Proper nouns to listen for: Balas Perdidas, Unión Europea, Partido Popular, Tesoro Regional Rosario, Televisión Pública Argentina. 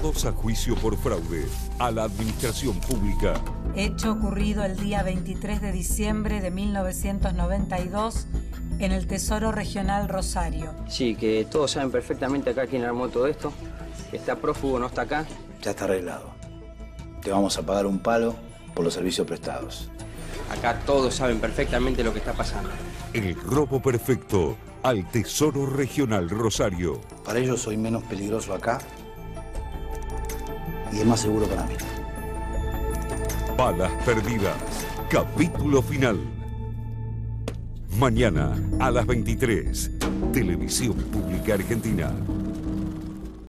Todos a juicio por fraude a la administración pública. Hecho ocurrido el día 23 de diciembre de 1992 en el Tesoro Regional Rosario. Sí, que todos saben perfectamente acá quién armó todo esto. Está prófugo, no está acá. Ya está arreglado. Te vamos a pagar un palo por los servicios prestados. Acá todos saben perfectamente lo que está pasando. El robo perfecto al Tesoro Regional Rosario. Para ellos soy menos peligroso acá y es más seguro para mí. Balas Perdidas, capítulo final. Mañana a las 23, Televisión Pública Argentina.